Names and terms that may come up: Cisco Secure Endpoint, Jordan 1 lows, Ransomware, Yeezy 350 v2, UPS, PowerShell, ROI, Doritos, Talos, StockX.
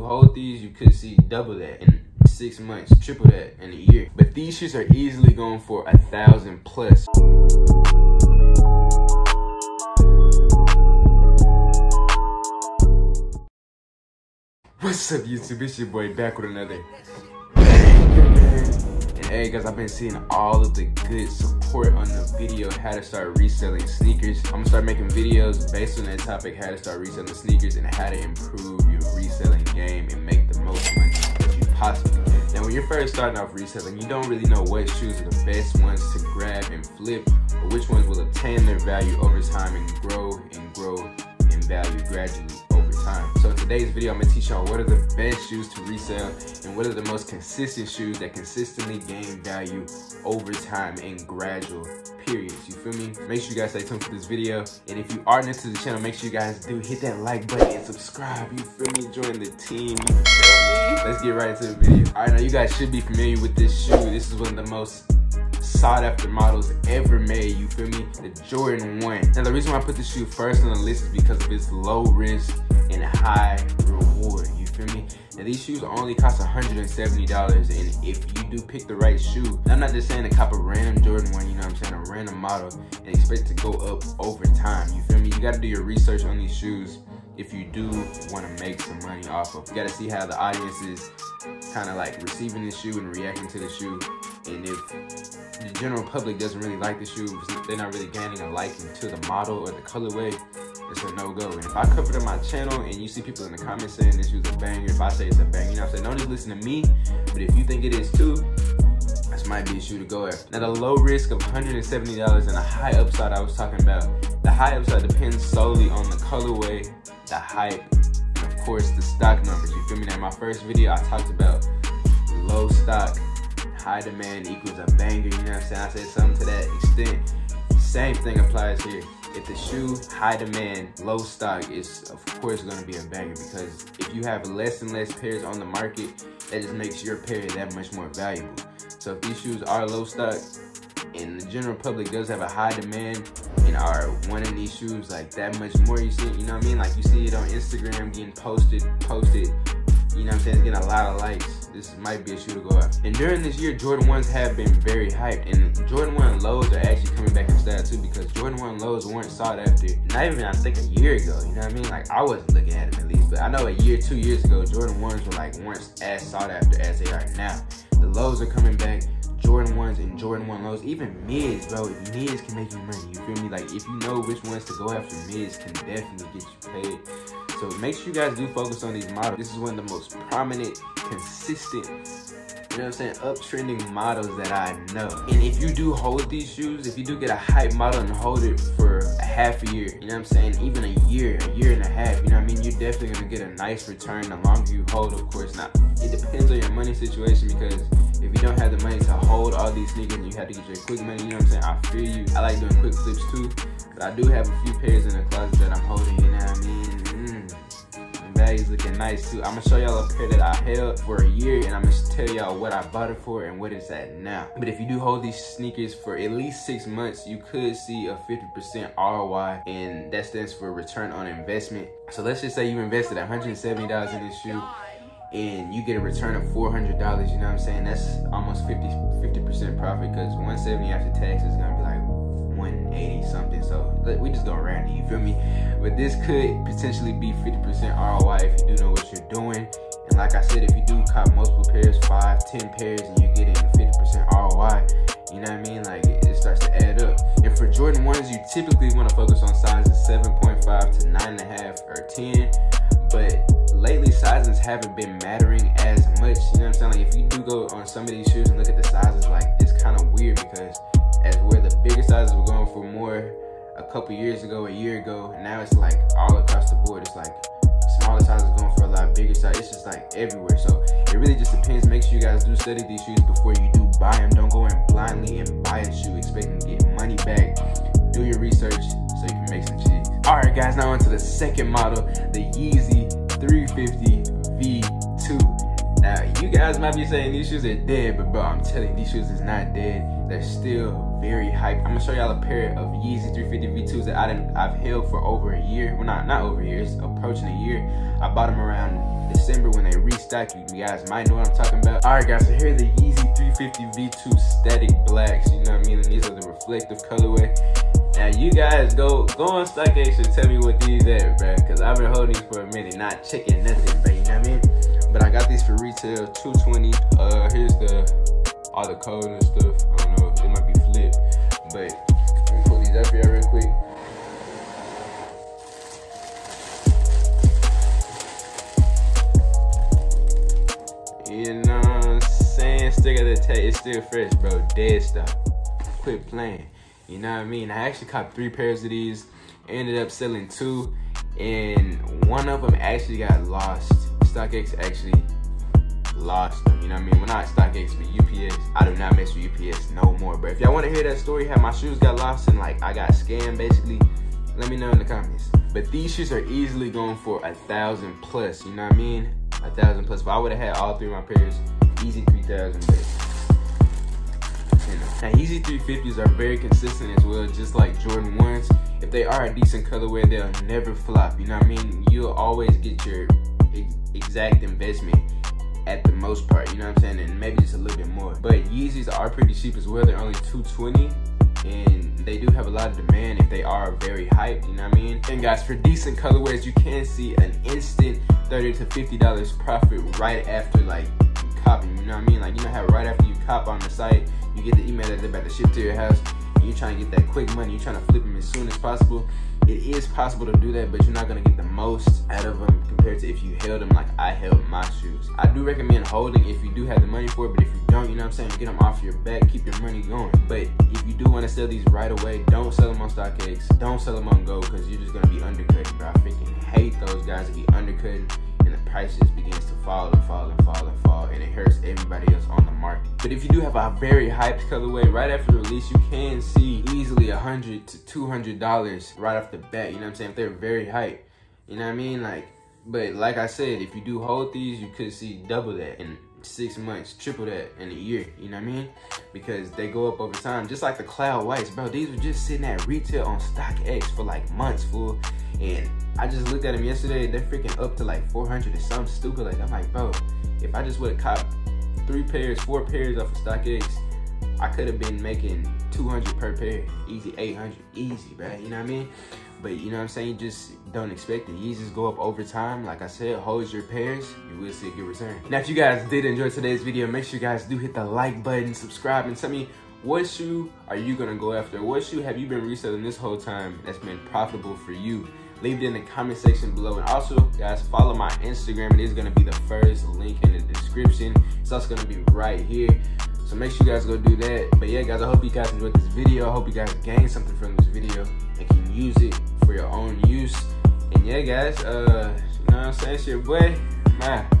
you hold these, you could see double that in 6 months, triple that in a year. But these shits are easily going for 1,000 plus. What's up, YouTube? It's your boy back with another. Hey guys, I've been seeing all of the good support on the video, how to start reselling sneakers. I'm gonna start making videos based on that topic, how to start reselling sneakers and how to improve your reselling game and make the most money that you possibly can. Now, when you're first starting off reselling, you don't really know what shoes are the best ones to grab and flip, or which ones will obtain their value over time and grow in value gradually. So in today's video, I'm gonna teach y'all what are the best shoes to resell and what are the most consistent shoes that consistently gain value over time in gradual periods. You feel me? Make sure you guys stay tuned for this video. And if you are new to the channel, make sure you guys do hit that like button and subscribe. You feel me? Join the team. You feel me? Let's get right into the video. All right, now you guys should be familiar with this shoe. This is one of the most sought after models ever made, you feel me? The Jordan 1. Now the reason why I put this shoe first on the list is because of its low risk and high reward, you feel me? Now these shoes only cost $170, and if you do pick the right shoe, I'm not just saying to cop a random Jordan 1, you know what I'm saying, a random model, and expect to go up over time, you feel me? You gotta do your research on these shoes if you do want to make some money off of. You gotta see how the audience is kind of like receiving the shoe and reacting to the shoe. And if the general public doesn't really like the shoe, they're not really gaining a liking to the model or the colorway, it's a no-go. And if I cover it on my channel and you see people in the comments saying this shoe's a banger, if I say it's a banger, you know what I'm saying, don't just listen to me, but if you think it is too, this might be a shoe to go after. Now the low risk of $170 and a high upside I was talking about, the high upside depends solely on the colorway, the hype, and of course the stock numbers, you feel me? Now in my first video I talked about low stock, high demand equals a banger, you know what I'm saying? I said something to that extent. Same thing applies here. If the shoe, high demand, low stock, is of course gonna be a banger, because if you have less and less pairs on the market, that just makes your pair that much more valuable. So if these shoes are low stock and the general public does have a high demand and are wanting these shoes like that much more, you see, you know what I mean? Like you see it on Instagram getting posted, you know what I'm saying, it's getting a lot of likes. This might be a shoe to go out. And during this year, Jordan 1s have been very hyped. And Jordan 1 lows are actually coming back in style too, because Jordan 1 lows weren't sought after, not even I think a year ago, you know what I mean? Like I wasn't looking at them at least, but I know a year, 2 years ago, Jordan 1s were like once as sought after as they are now. The lows are coming back. Jordan 1s and Jordan 1 lows, even mids, bro. Mids can make you money, you feel me? Like, if you know which ones to go after, mids can definitely get you paid. So make sure you guys do focus on these models. This is one of the most prominent, consistent, you know what I'm saying, uptrending models that I know. And if you do hold these shoes, if you do get a hype model and hold it for a half a year, you know what I'm saying, even a year and a half, you know what I mean, you're definitely gonna get a nice return the longer you hold, of course. Now, it depends on your money situation, because if you don't have the money to hold all these sneakers and you have to get your quick money, you know what I'm saying, I feel you. I like doing quick flips too, but I do have a few pairs in the closet that I'm holding, you know what I mean? And value's looking nice too. I'm gonna show y'all a pair that I held for a year, and I'm gonna tell y'all what I bought it for and what it's at now. But if you do hold these sneakers for at least 6 months, you could see a 50% ROI, and that stands for return on investment. So let's just say you invested $170 in this shoe, and you get a return of $400, you know what I'm saying? That's almost 50% profit, because 170 after tax is gonna be like 180 something, so we just gonna round it, you feel me? But this could potentially be 50% ROI if you do know what you're doing. And like I said, if you do cop multiple pairs, 5, 10 pairs, and you're getting 50% ROI, you know what I mean? Like it starts to add up. And for Jordan 1s, you typically wanna focus on sizes 7.5 to 9.5 or 10, but lately sizes haven't been mattering as much, you know what I'm saying? Like if you do go on some of these shoes and look at the sizes, like it's kind of weird, because as where the bigger sizes were going for more a couple years ago, a year ago, now it's like all across the board. It's like smaller sizes going for a lot bigger size. It's just like everywhere. So it really just depends. Make sure you guys do study these shoes before you do buy them. Don't go in blindly and buy a shoe expecting to get money back. Do your research so you can make some cheese. All right, guys, now on to the second model, the Yeezy 350 v2. Now you guys might be saying these shoes are dead, but bro, I'm telling you, these shoes is not dead. They're still very hyped. I'm gonna show y'all a pair of Yeezy 350 v2s that I've held for over a year. Well, not over a year, it's approaching a year. I bought them around December when they stacking. You guys might know what I'm talking about. Alright guys, so here are the Yeezy 350 v2 static blacks, you know what I mean? And these are the reflective colorway. Now you guys go on StockX and tell me what these are, bro, because I've been holding these for a minute, not checking nothing, bro, you know what I mean? But I got these for retail, $220. Here's all the code and stuff. I don't know, it might be flipped, but let me pull these up here real quick. You know what I'm saying? Still got that tag. It's still fresh, bro. Dead stock. Quit playing. You know what I mean? I actually caught 3 pairs of these. Ended up selling 2, and one of them actually got lost. StockX actually lost them. You know what I mean? Well, not StockX, but UPS. I do not mess with UPS no more. But if y'all want to hear that story, how my shoes got lost and like I got scammed, basically, let me know in the comments. But these shoes are easily going for 1,000 plus. You know what I mean? 1,000 plus. If I would have had all 3 of my pairs, easy 3,000. You know. Now, Yeezy 350s are very consistent as well, just like Jordan 1s. If they are a decent colorway, they'll never flop. You know what I mean? You'll always get your exact investment at the most part. You know what I'm saying? And maybe just a little bit more. But Yeezys are pretty cheap as well. They're only $220, and they do have a lot of demand if they are very hyped. You know what I mean? And guys, for decent colorways, you can see an instant $30 to $50 profit right after like copying. You know what I mean? Like, you know how right after you cop on the site, you get the email that they're about to ship to your house, and you're trying to get that quick money, you're trying to flip them as soon as possible. It is possible to do that, but you're not going to get the most out of them compared to if you held them like I held my shoes. I do recommend holding if you do have the money for it, but if you don't, you know what I'm saying, get them off your back, keep your money going. But if you do want to sell these right away, don't sell them on StockX, don't sell them on Go, because you're just going to be undercutting, bro. I freaking hate those guys that be undercutting, and the price just begins to fall and fall and fall and fall, and it hurts everybody else on the market. But if you do have a very hyped colorway, right after the release, you can see easily $100 to $200 right off the bat, you know what I'm saying, if they're very hyped, you know what I mean? Like, but like I said, if you do hold these, you could see double that in 6 months, triple that in a year, you know what I mean? Because they go up over time, just like the cloud whites, bro. These were just sitting at retail on StockX for like months, fool. And I just looked at them yesterday, they're freaking up to like 400 or something stupid. Like, I'm like, bro, if I just would have copped 4 pairs off of StockX, I could have been making 200 per pair, easy 800, easy, bro, you know what I mean? But you know what I'm saying, you just don't expect it. Yeezys go up over time. Like I said, hold your pairs, you will see a good return. Now, if you guys did enjoy today's video, make sure you guys do hit the like button, subscribe, and tell me, what shoe are you gonna go after? What shoe have you been reselling this whole time that's been profitable for you? Leave it in the comment section below. And also, guys, follow my Instagram. It is gonna be the first link in the description. It's also gonna be right here. So make sure you guys go do that. But yeah, guys, I hope you guys enjoyed this video. I hope you guys gained something from this video and can use it for your own use. And yeah, guys, you know what I'm saying? It's your boy, man.